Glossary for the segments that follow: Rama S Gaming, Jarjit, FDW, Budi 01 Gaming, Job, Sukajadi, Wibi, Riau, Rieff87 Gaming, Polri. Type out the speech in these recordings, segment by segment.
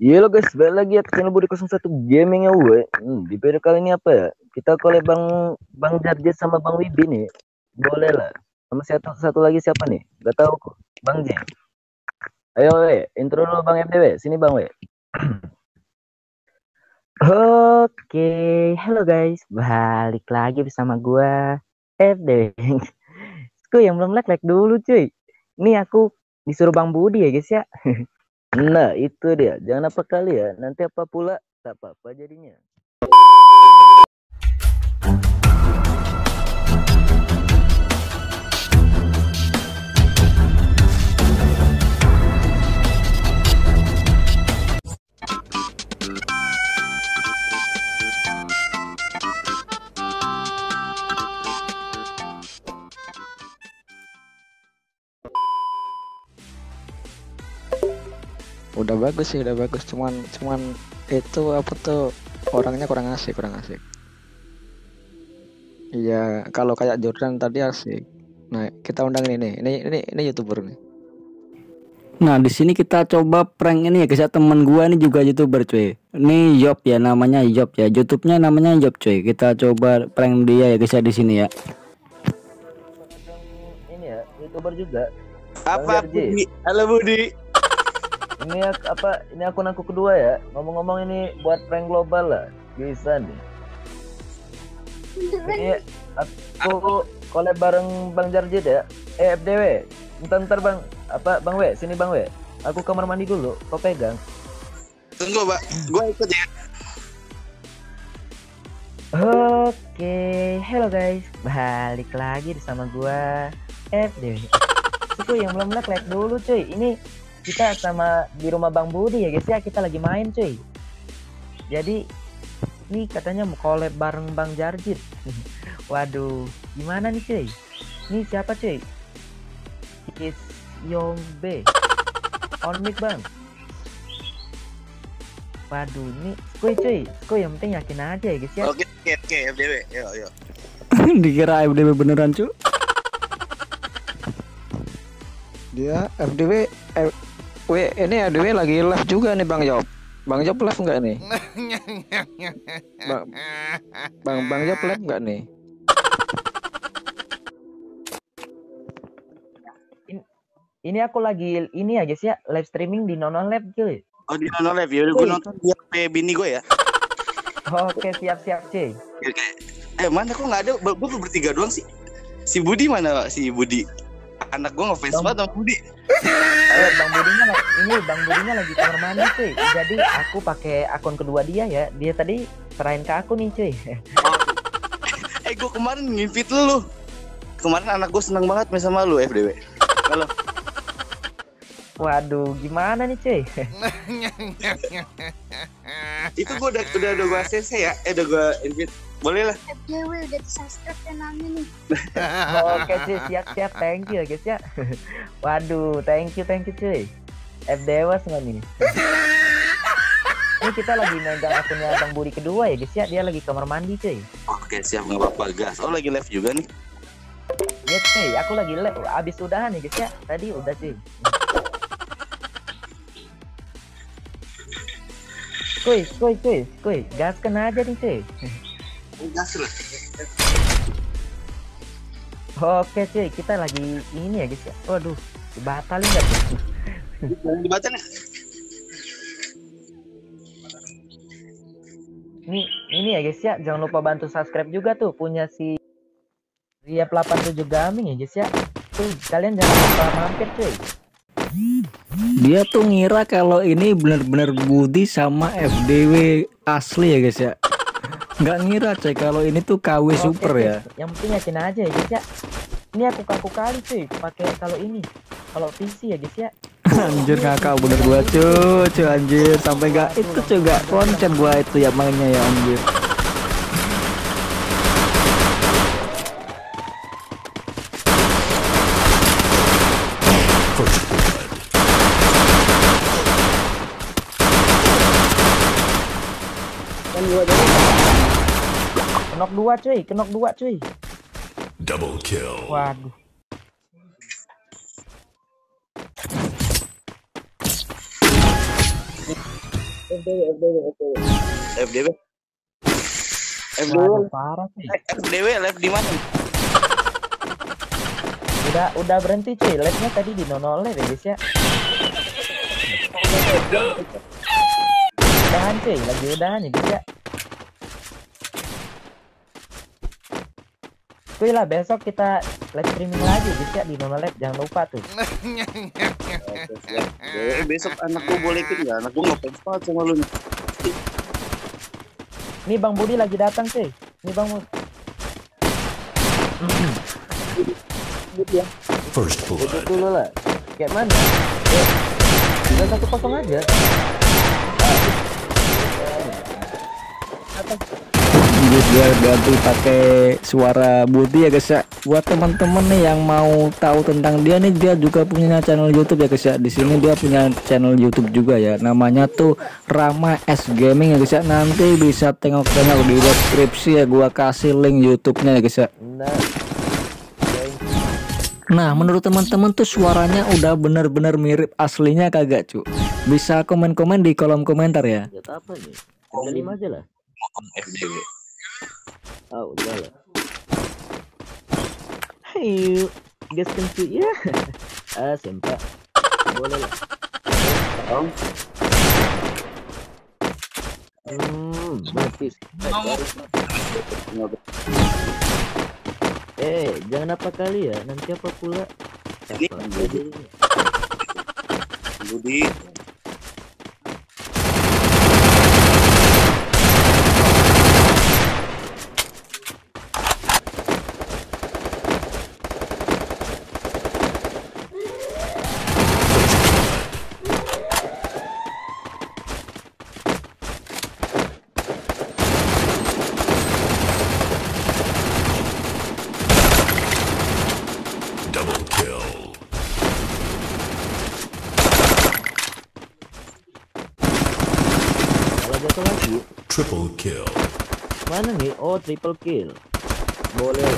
Halo guys, balik lagi ya ke channel Budi 01 Gaming ya we. Di video kali ini apa ya? Kita collab Bang Jarjit sama Bang Wibi nih. Boleh lah. Sama satu lagi siapa nih? Gak tahu kok. Bang J. Ayo we, intro dulu Bang FDW. Sini Bang we. Oke, halo guys. Balik lagi bersama gua FDW. Kok yang belum like dulu cuy. Ini aku disuruh Bang Budi ya guys ya. Nah itu dia, jangan apa kali ya, nanti apa pula tak apa-apa jadinya. Udah bagus sih, udah bagus, cuman itu apa tuh, orangnya kurang asik. Iya, kalau kayak Jordan tadi asik. Nah, kita undang ini YouTuber nih. Nah, di sini kita coba prank ini ya guys, temen gua ini juga YouTuber cuy. Ini Job ya, namanya Job ya. YouTube-nya namanya Job cuy. Kita coba prank dia ya guys di sini ya. Ini ya, YouTuber juga. Apa Budi? Halo Budi. Ini apa? Ini akun aku kedua ya. Ngomong-ngomong ini buat prank global lah, bisa nih. Ini aku collab bareng Bang Jarjit ya. FDW. Ntar Bang, apa Bang W? Sini Bang W. Aku kamar mandi dulu. Kau pegang. Tunggu, Pak. Gua ikut ya. Oke, hello guys. Balik lagi bersama gua FDW. Itu yang belum like dulu cuy. Ini kita sama di rumah Bang Budi ya guys ya, kita lagi main cuy. Jadi ini katanya mau collab bareng Bang Jarjit. Waduh, gimana nih cuy? Ini siapa cuy? Is Yongbe on mic Bang. Waduh, ini cuy, yang penting yakin aja ya guys ya. Oke, FDW, yo. Dikira FDW beneran cuy. Dia FDW ini FDW lagi live juga nih Bang Job. Bang Job live enggak nih? Bang Job live enggak nih? Ini aku lagi ini ya guys ya, live streaming di Nono Lab cuy. Oh, di Nono Lab ya, udah gue nonton dia kayak bini gue ya. Oke, siap cuy. Oke. Mana kok enggak ada, gue bertiga doang sih. Si Budi mana si Budi? Anak gue ngefans banget sama Budi. Bang Budinya lagi kamar mandi cuy. Jadi aku pakai akun kedua dia ya. Dia tadi serahin ke aku nih cuy. Gue kemarin ngintip lu. Kemarin anak gue seneng banget sama lu FDW. Halo. Waduh, gimana nih cuy? Itu gue udah gue ACC ya. Udah gue invite. Boleh lah. FDW udah subscribe channelnya nih. Oke cuy, siap, thank you guys ya. Waduh, thank you cuy. FDW semua nih. Ini kita lagi megang akunnya Bang Budi kedua ya guys ya, dia lagi kamar mandi cuy. Oke, siap, nggak apa-apa gas. Oh, lagi live juga nih. Ya cuy, aku lagi live, abis udahan ya guys ya. Tadi udah cuy. Kuy, gas kena aja nih cuy. Oke cuy, kita lagi ini ya guys ya. Waduh, dibatalin gak tuh? Dibatalin. Ini ya guys ya, jangan lupa bantu subscribe juga tuh punya si Rieff87 Gaming ya guys ya. Tuh, kalian jangan lupa mampir cuy. Dia tuh ngira kalau ini bener-bener Budi sama FDW asli ya guys ya. Nggak ngira cuy kalau ini tuh KW super ya. Yang penting yakin aja ya guys ya. Ini aku kaku kali cuy pakai kalau ini. Kalau PC ya guys ya. Anjir kakak bener gua cuy anjir sampai gak ikut juga konten gua itu ya mainnya ya anjir. Kenok dua cuy. Double kill. Waduh. FDW. FDW parah sih. FDW live di mana? Udah berhenti cuy, live-nya tadi di nonole deh guys ya. Udahan cuy, lagi udahan ya guys ya. Kuy lah, besok kita live streaming lagi guys ya di Nona Lab, jangan lupa tuh. Besok anak gue boleh ikut nggak? Anak gue nggak pengen sama lu nih. Nih Bang Budi lagi datang sih. Nih Bang Budi. Ya. First blood. Itu dulu lah. Kayak mana? Sudah 1-0 aja. Gue bantu pakai suara Budi ya guys ya. Buat teman-teman nih yang mau tahu tentang dia nih, dia juga punya channel YouTube ya guys ya. Di sini dia punya channel YouTube juga ya. Namanya tuh Rama S Gaming ya guys ya. Nanti bisa tengok channel di deskripsi ya. Gua kasih link YouTube-nya ya guys ya. Nah, menurut teman-teman tuh suaranya udah bener-bener mirip aslinya kagak cu? Bisa komen-komen di kolom komentar ya. Apa nih? Ada 5 aja lah. FDW. Oh, udah lah. Hey, guys tentu ya. Ah, sempat. Boleh lah. Oh. Bagus. Jangan apa kali ya, nanti apa pula? Siapa jadi? Budi. Triple kill. Mana nih? Oh, triple kill. Boleh.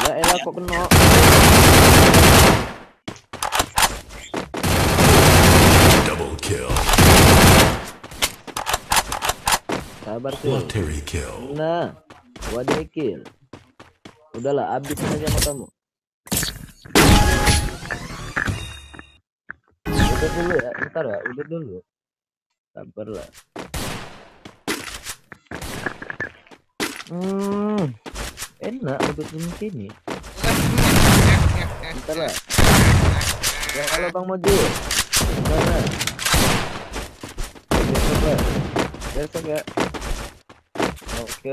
Ya elah kok kena. Double kill. Sabar tuh. Nah, wadai kill. Udahlah, abis aja sama kamu. Udah dulu ya, bentar ya, udah dulu. Sabar lah. Enak untuk sini. Bentar lah. Ya kalau Bang Mojo. Bentar. Besok ya. Oke.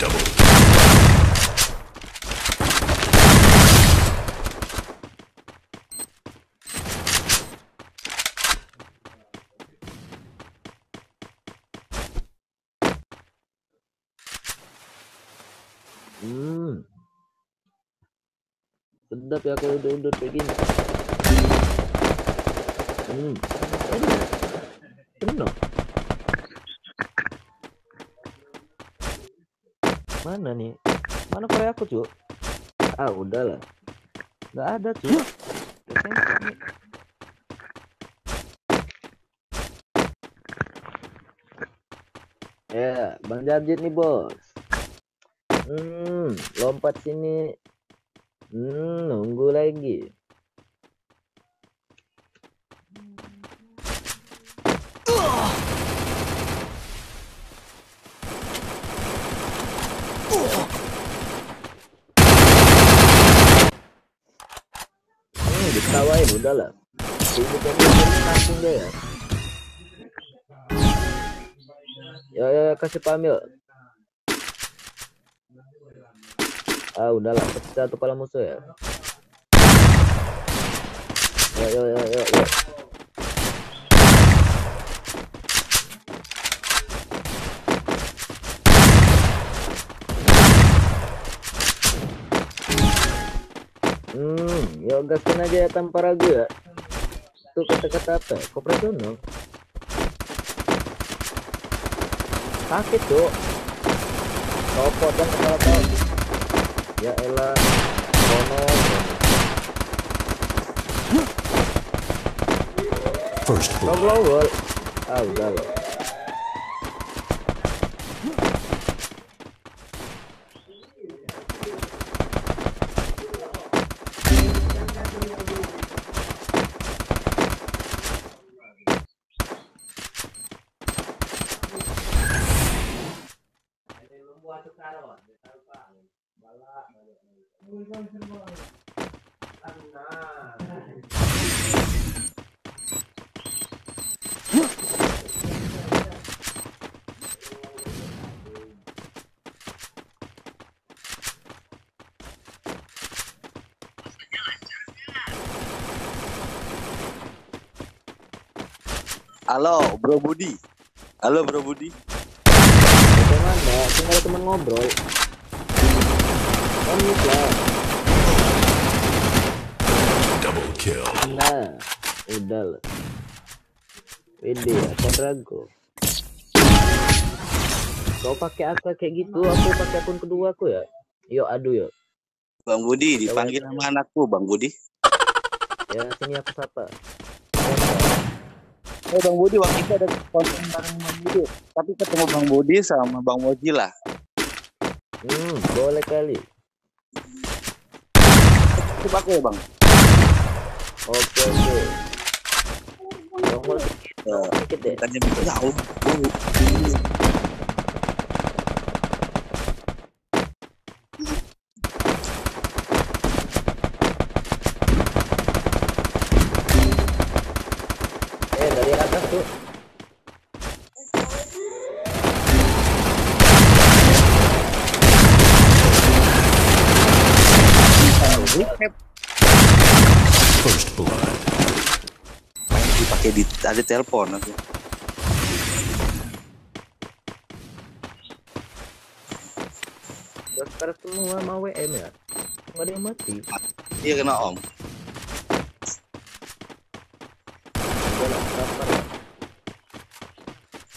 Double. Sedap ya kalau udah begini. Enak. Mana nih? Mana korea aku cu? Ah udahlah. Nggak ada cu. Ya, Bang Jarjit nih bos. Lompat sini. Nunggu lagi. Ditawain udahlah. Langsung deh ya. Ya kasih pamil. Ah udahlah, pecah tuh kepala musuh ya. Yo. Yo gaskan aja tanpa ragu ya. Itu kata-kata apa? Kooperasional. Sakit tuh. Copot dan kepala tahu. Ya elah. Bono. First blood. Ah, udah loh. Halo, Bro Budi. Halo, Bro Budi. Bagaimana? Tinggal teman ngobrol. Oh, double kill. Nah, udah lah. Wede ya, kontrago. Kau pakai akun kayak gitu, aku pakai akun kedua aku ya. Yuk, adu yuk. Bang Budi, dipanggil sama anakku, Bang Budi. Ya, sini aku sapa. Oh, Bang Budi, waktu itu ada konten bareng Bang Budi, tapi ketemu Bang Budi sama Bang Moji lah. Boleh kali. Coba aku ya, Bang. Oke. Sedikit deh. Tanya bisa jauh. First blood. Dipakai di ada telepon aku. Dokter semua mau WM ya. Enggak ada yang mati. Dia kena om.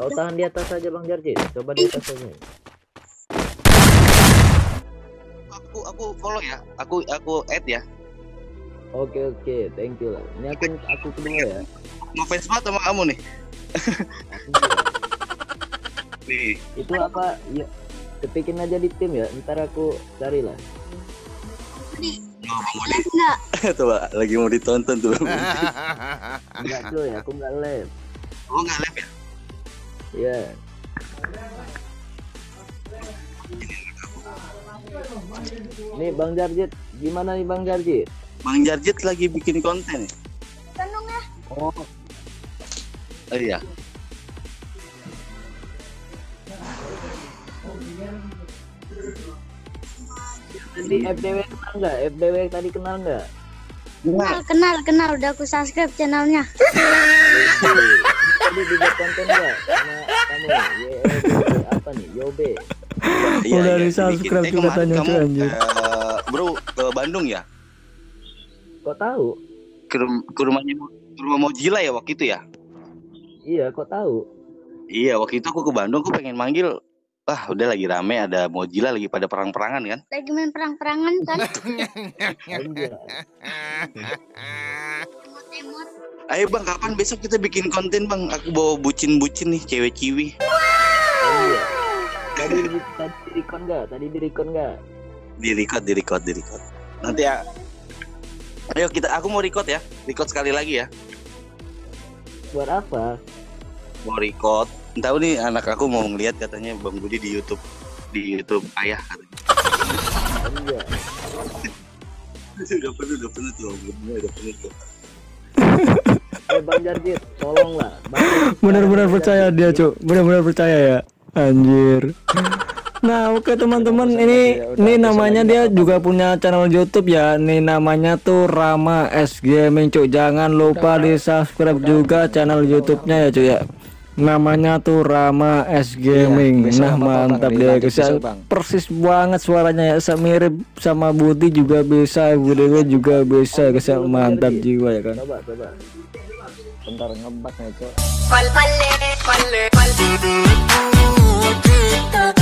Kau tahan di atas aja Bang Jarjit. Coba di atas aja. Aku follow ya. Aku add ya. Oke, thank you lah. Ini aku kedua ya. Ngefans banget sama kamu nih. Nih. Itu apa? Ya, ketikin aja di tim ya. Ntar aku cari lah. Enggak. Coba lagi mau ditonton tuh. Enggak tuh ya, aku nggak live. Oh nggak live ya? Iya. Nih Bang Jarjit, gimana nih Bang Jarjit? Bang Jarjit lagi bikin konten ya? Seneng ya? Oh iya. Tadi FDW kenal nggak? FDW tadi kenal nggak? Kenal, udah aku subscribe channelnya. Tadi bikin konten nggak? Kamu, apa nih? Yobe. Udah di subscribe juga tanya anjir. Bro, ke Bandung ya? Kok tahu? Ke rumah Mojila ya waktu itu ya? Iya, kok tahu? Iya, waktu itu aku ke Bandung, aku pengen manggil. Wah, udah lagi rame, ada Mojila lagi pada perang-perangan kan? Lagi main perang-perangan kan? Ayo Bang, kapan besok kita bikin konten Bang? Aku bawa bucin-bucin nih, cewek ciwi. Tadi direkon nggak? Direkon. Nanti ya. Ayo aku mau record ya. Record sekali lagi ya. Buat apa? Mau record. Entah nih anak aku mau ngeliat katanya Bang Budi di YouTube. Di YouTube ayah katanya. Iya. Udah penuh tuh. Bang Jarjit, tolong lah. Bener-bener percaya dia, Cuk. Bener-bener percaya ya. Anjir. Nah oke teman-teman, ini namanya dia juga punya channel YouTube ya. Ini namanya tuh Rama S Gaming cuy. Jangan lupa di subscribe juga channel YouTube-nya ya cuy ya. Namanya tuh Rama S Gaming. Iya, nah mantap deh, persis banget suaranya ya, mirip sama Budi juga bisa, Budi juga bisa, mantap jiwa ya kan. Coba. Bentar ngebak nih coy.